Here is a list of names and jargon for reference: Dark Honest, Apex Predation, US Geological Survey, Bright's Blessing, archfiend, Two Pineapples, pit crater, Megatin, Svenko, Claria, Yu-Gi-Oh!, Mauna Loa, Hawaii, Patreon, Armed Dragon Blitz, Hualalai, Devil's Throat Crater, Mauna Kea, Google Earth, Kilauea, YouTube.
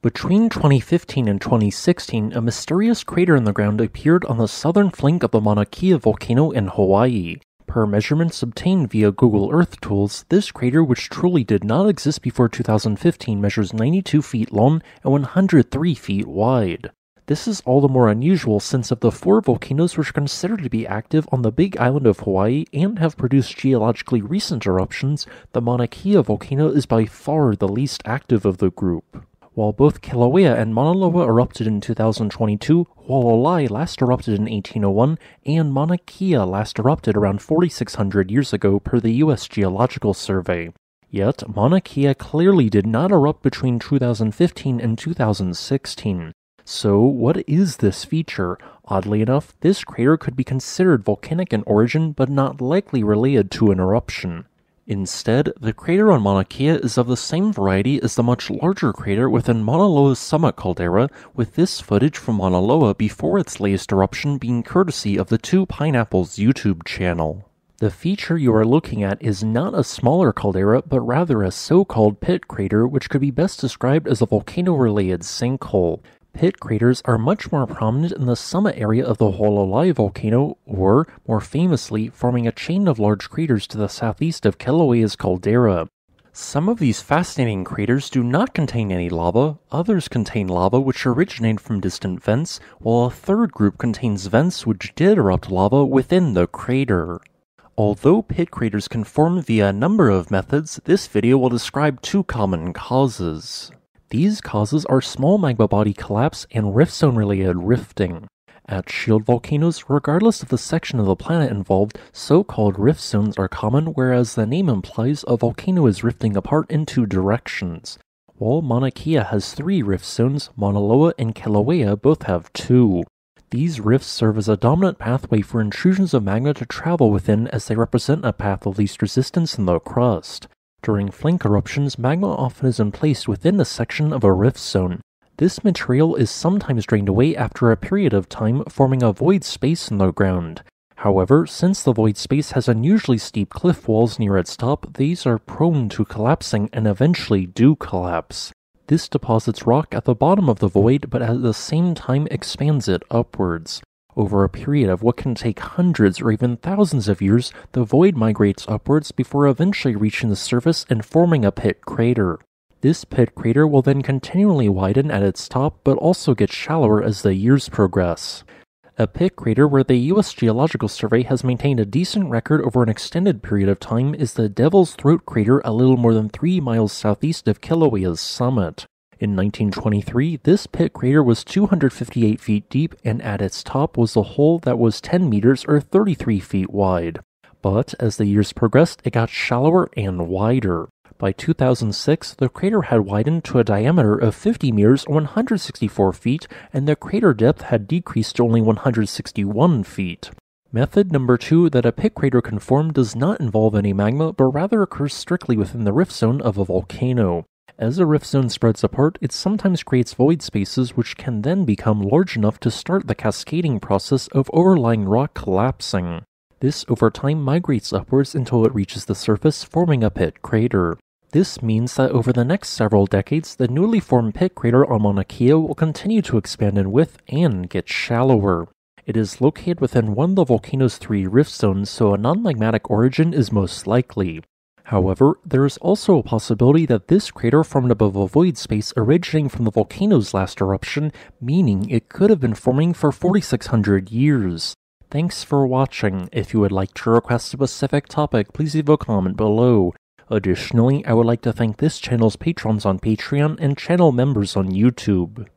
Between 2015 and 2016, a mysterious crater in the ground appeared on the southern flank of the Mauna Kea volcano in Hawaii. Per measurements obtained via Google Earth tools, this crater, which truly did not exist before 2015, measures 92 feet long and 103 feet wide. This is all the more unusual since of the four volcanoes which are considered to be active on the Big Island of Hawaii and have produced geologically recent eruptions, the Mauna Kea volcano is by far the least active of the group. While both Kilauea and Mauna Loa erupted in 2022, Hualalai last erupted in 1801, and Mauna Kea last erupted around 4,600 years ago per the US Geological Survey. Yet, Mauna Kea clearly did not erupt between 2015 and 2016. So, what is this feature? Oddly enough, this crater could be considered volcanic in origin, but not likely related to an eruption. Instead, the crater on Mauna Kea is of the same variety as the much larger crater within Mauna Loa's summit caldera, with this footage from Mauna Loa before its latest eruption being courtesy of the Two Pineapples YouTube channel. The feature you are looking at is not a smaller caldera, but rather a so-called pit crater, which could be best described as a volcano-related sinkhole. Pit craters are much more prominent in the summit area of the Hualalai volcano, or, more famously, forming a chain of large craters to the southeast of Kilauea's caldera. Some of these fascinating craters do not contain any lava, others contain lava which originated from distant vents, while a third group contains vents which did erupt lava within the crater. Although pit craters can form via a number of methods, this video will describe two common causes. These causes are small magma body collapse and rift zone-related rifting. At shield volcanoes, regardless of the section of the planet involved, so-called rift zones are common, whereas the name implies a volcano is rifting apart in two directions. While Mauna Kea has three rift zones, Mauna Loa and Kilauea both have two. These rifts serve as a dominant pathway for intrusions of magma to travel within, as they represent a path of least resistance in the crust. During flank eruptions, magma often is emplaced within a section of a rift zone. This material is sometimes drained away after a period of time, forming a void space in the ground. However, since the void space has unusually steep cliff walls near its top, these are prone to collapsing and eventually do collapse. This deposits rock at the bottom of the void, but at the same time expands it upwards. Over a period of what can take hundreds or even thousands of years, the void migrates upwards before eventually reaching the surface and forming a pit crater. This pit crater will then continually widen at its top, but also get shallower as the years progress. A pit crater where the US Geological Survey has maintained a decent record over an extended period of time is the Devil's Throat Crater, a little more than 3 miles southeast of Kilauea's summit. In 1923, this pit crater was 258 feet deep, and at its top was a hole that was 10 meters or 33 feet wide. But as the years progressed, it got shallower and wider. By 2006, the crater had widened to a diameter of 50 meters or 164 feet, and the crater depth had decreased to only 161 feet. Method number two that a pit crater can form does not involve any magma, but rather occurs strictly within the rift zone of a volcano. As a rift zone spreads apart, it sometimes creates void spaces which can then become large enough to start the cascading process of overlying rock collapsing. This over time migrates upwards until it reaches the surface, forming a pit crater. This means that over the next several decades, the newly formed pit crater on Mauna Kea will continue to expand in width and get shallower. It is located within one of the volcano's three rift zones, so a non-magmatic origin is most likely. However, there is also a possibility that this crater formed above a void space originating from the volcano's last eruption, meaning it could have been forming for 4,600 years. Thanks for watching. If you would like to request a specific topic, please leave a comment below. Additionally, I would like to thank this channel's patrons on Patreon and channel members on YouTube.